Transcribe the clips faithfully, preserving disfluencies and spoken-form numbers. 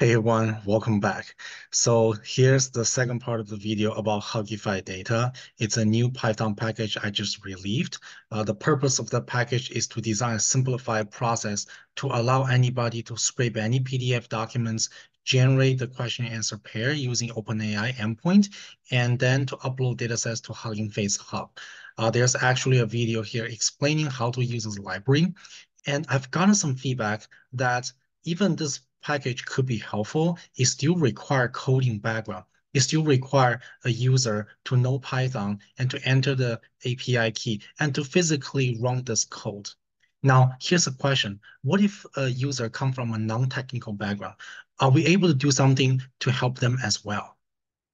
Hey everyone, welcome back. So here's the second part of the video about Huggify data. It's a new Python package I just released. Uh, the purpose of the package is to design a simplified process to allow anybody to scrape any P D F documents, generate the question and answer pair using OpenAI endpoint, and then to upload datasets to Hugging Face Hub. Uh, there's actually a video here explaining how to use this library. And I've gotten some feedback that even this package could be helpful, it still requires coding background. It still requires a user to know Python and to enter the A P I key and to physically run this code. Now, here's a question. What if a user comes from a non-technical background? Are we able to do something to help them as well?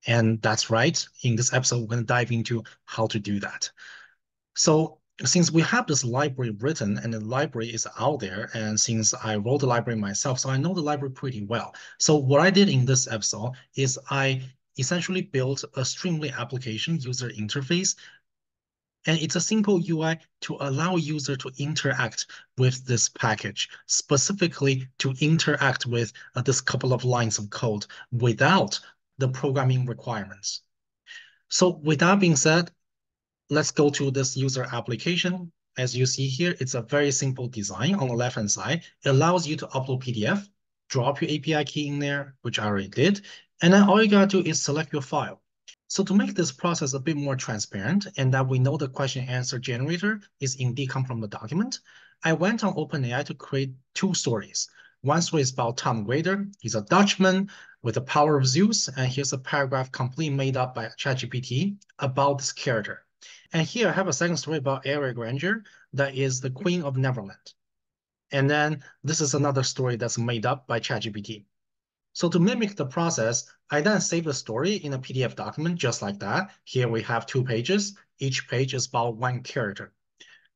And that's right. In this episode, we're going to dive into how to do that. So, since we have this library written and the library is out there, and since I wrote the library myself, so I know the library pretty well. So what I did in this episode is I essentially built a Streamlit application user interface, and it's a simple U I to allow a user to interact with this package, specifically to interact with uh, this couple of lines of code without the programming requirements. So with that being said, let's go to this user application. As you see here, it's a very simple design on the left-hand side. It allows you to upload P D F, drop your A P I key in there, which I already did, and then all you gotta do is select your file. So to make this process a bit more transparent and that we know the question answer generator is indeed come from the document, I went on OpenAI to create two stories. One story is about Tom Vader. He's a Dutchman with the power of Zeus, and here's a paragraph completely made up by ChatGPT about this character. And here I have a second story about Ari Granger, that is the Queen of Neverland. And then this is another story that's made up by ChatGPT. So to mimic the process, I then save the story in a P D F document just like that. Here we have two pages. Each page is about one character.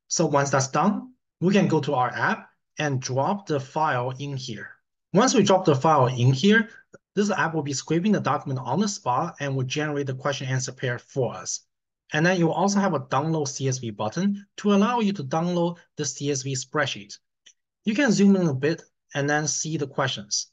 So once that's done, we can go to our app and drop the file in here. Once we drop the file in here, this app will be scraping the document on the spot and will generate the question answer pair for us. And then you also have a download C S V button to allow you to download the C S V spreadsheet. You can zoom in a bit and then see the questions.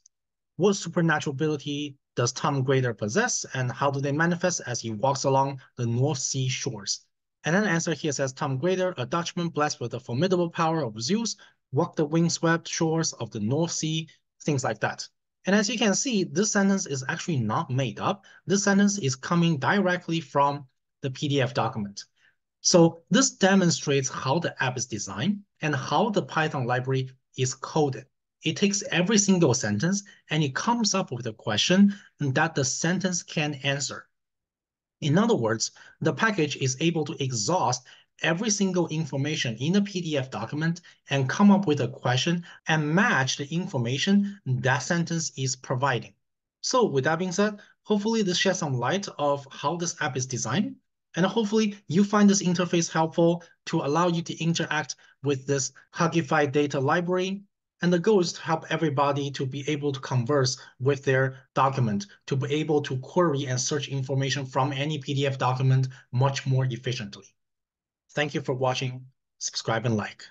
What supernatural ability does Tom Vader possess, and how do they manifest as he walks along the North Sea shores? And then the answer here says, Tom Vader, a Dutchman blessed with the formidable power of Zeus, walked the windswept shores of the North Sea, things like that. And as you can see, this sentence is actually not made up. This sentence is coming directly from the P D F document. So this demonstrates how the app is designed and how the Python library is coded. It takes every single sentence and it comes up with a question that the sentence can answer. In other words, the package is able to exhaust every single information in the P D F document and come up with a question and match the information that sentence is providing. So with that being said, hopefully this sheds some light of how this app is designed. And hopefully you find this interface helpful to allow you to interact with this Huggify data library. And the goal is to help everybody to be able to converse with their document, to be able to query and search information from any P D F document much more efficiently. Thank you for watching. Subscribe and like.